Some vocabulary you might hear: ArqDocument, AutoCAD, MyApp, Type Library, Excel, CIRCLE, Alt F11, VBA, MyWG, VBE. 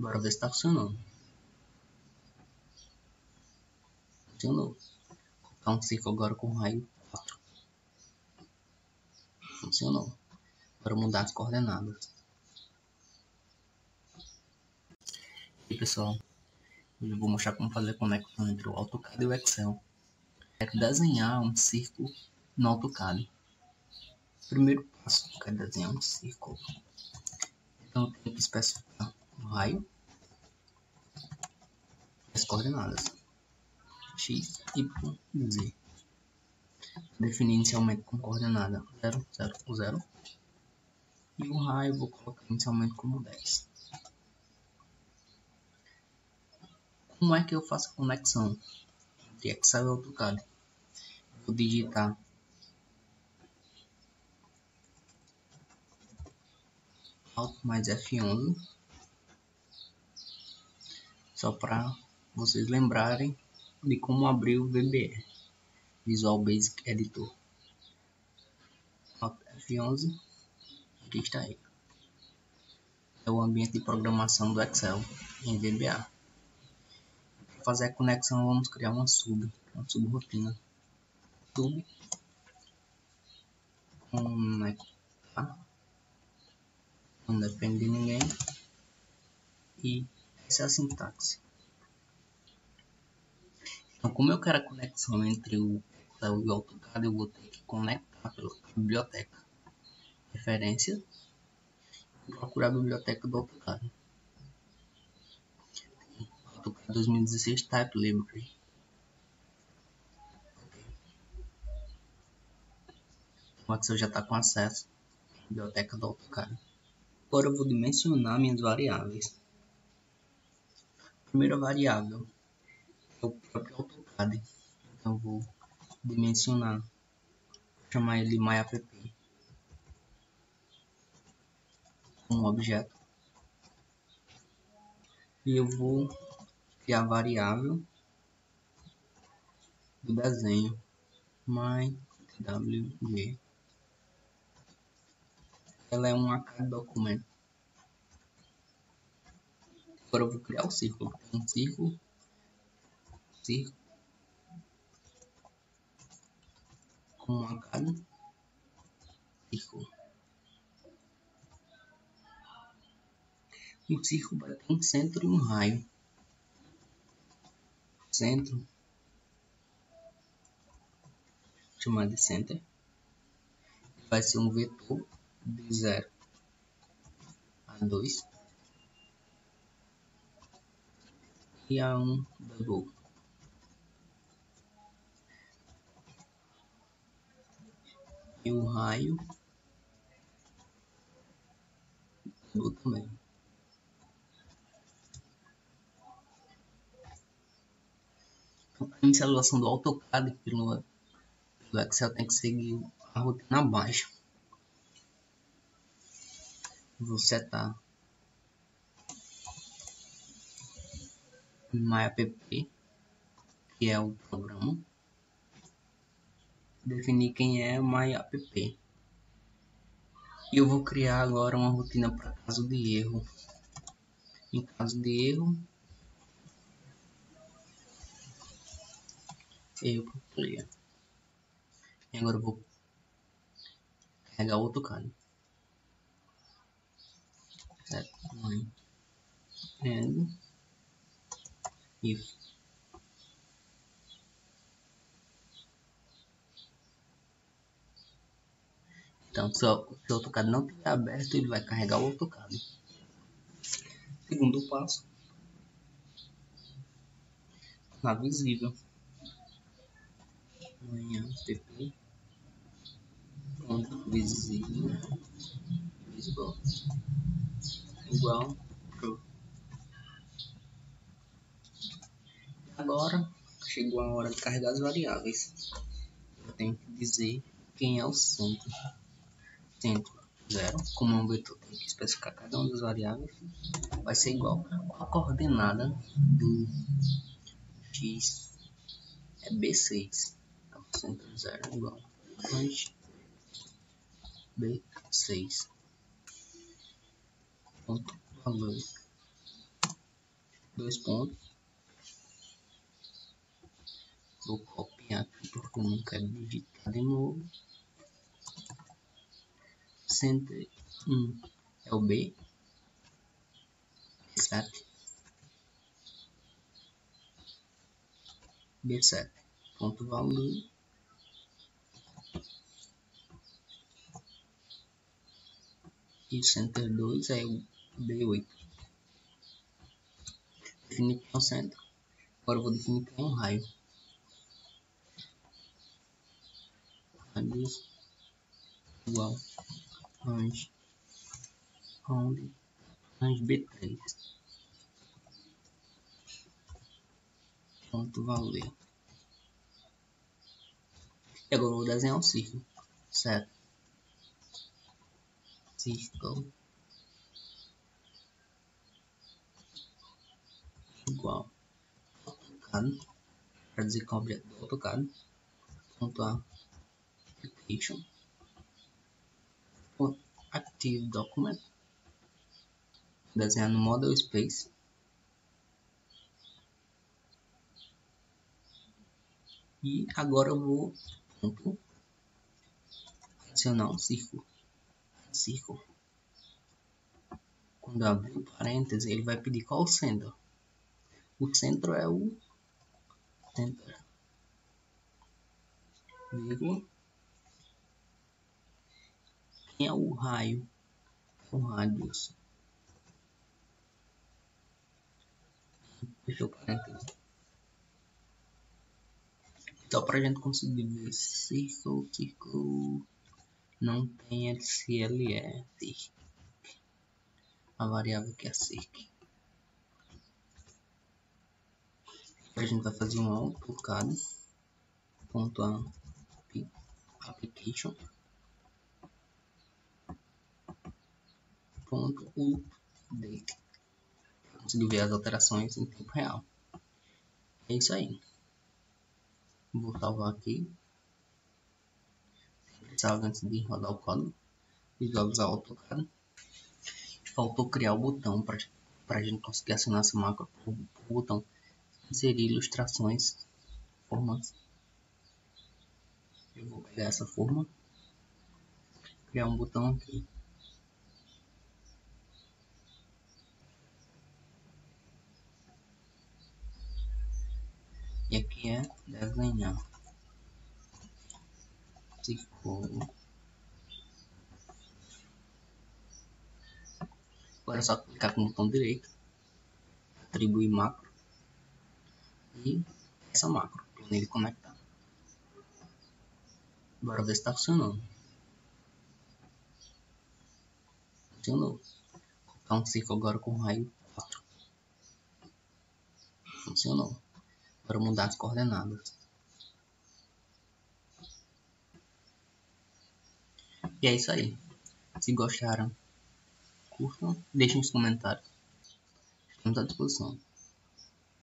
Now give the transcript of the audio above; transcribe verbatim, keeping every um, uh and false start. Bora ver se está funcionando. Funcionou. Vou colocar um círculo agora com raio quatro. Funcionou. Para mudar as coordenadas. E pessoal, eu vou mostrar como fazer a conexão entre o AutoCAD e o Excel. É desenhar um círculo no AutoCAD. Primeiro passo, eu quero desenhar um círculo. Então eu tenho que especificar o raio e as coordenadas x, y e z. Definir inicialmente com coordenada zero, zero, zero. E o raio eu vou colocar inicialmente como dez. Como é que eu faço a conexão entre Excel e AutoCAD? Vou digitar Alt mais F onze, só para vocês lembrarem de como abrir o V B E, Visual Basic Editor. Alt F onze, aqui está ele. É o ambiente de programação do Excel em V B A. Para fazer a conexão, vamos criar uma sub, uma subrotina. Sub, conectar. Não depende de ninguém. E essa é a sintaxe. Então, como eu quero a conexão entre o Excel e o AutoCAD, eu vou ter que conectar pela biblioteca referência e procurar a biblioteca do AutoCAD. AutoCAD dois mil e dezesseis Type Library. O Excel já está com acesso à biblioteca do AutoCAD. Agora eu vou dimensionar minhas variáveis. A primeira variável é o próprio AutoCAD. Então eu vou dimensionar, vou chamar ele de MyApp como objeto. E eu vou criar a variável do desenho MyWG. Ela é um ArqDocument. Agora eu vou criar o círculo. Um círculo. Círculo. Com um ArqDocument. Círculo. Um círculo vai ter um centro e um raio. Centro. Chamar de center. Vai ser um vetor. De zero a dois e a um double. E o raio double também. A inicialização do AutoCAD pelo, pelo Excel tem que seguir a rotina abaixo. Vou setar MyApp, que é o programa. Definir quem é MyApp. E eu vou criar agora uma rotina para caso de erro. Em caso de erro, eu vou criar. E agora eu vou carregar o AutoCAD. And if então, se o AutoCAD não estiver aberto, ele vai carregar o AutoCAD. Segundo passo, na visível. T P visível visible igual pro. Agora chegou a hora de carregar as variáveis. Eu tenho que dizer quem é o centro. Centro zero, como é um vetor, tem que especificar cada uma das variáveis. Vai ser igual a coordenada do x é b seis. Então centro zero é igual a b seis. Valor dois pontos. Vou copiar aqui porque eu não quero digitar de novo. Center um é o B. B sete. B sete. Ponto valor. E center dois é o B oito. Definir que é um centro. Agora eu vou definir que é um raio. Radius igual range onde range B três ponto valor. E agora eu vou desenhar um círculo, certo? Círculo igual AutoCAD, para dizer que é um objeto do AutoCAD ponto a application por active document, desenhar no model space e agora eu vou ponto, adicionar um círculo. Círculo. Quando eu abrir o parênteses, ele vai pedir qual o centro. O centro é o centro, vírgula. Quem é o raio? O radius. Fechou o parênteses. Só para a gente conseguir ver círculo, círculo. Não tem L C L, é circ. A variável que é circ. A gente vai fazer um AutoCAD ponto application ponto update para conseguir ver as alterações em tempo real. É isso aí. Vou salvar aqui. Antes de rodar o código, visualizar o AutoCAD. Faltou criar o botão para a gente conseguir acionar essa macro por, por botão. Inserir ilustrações, formas. Eu vou pegar essa forma, criar um botão aqui. E aqui é desenhar. Agora é só clicar com o botão direito, atribuir macro e essa macro para ele conectar. Bora ver se está funcionando. Funcionou. Vou colocar um círculo agora com raio quatro. Funcionou. Agora mudar as coordenadas. E é isso aí. Se gostaram, curtam, deixem nos comentários. Estamos à disposição.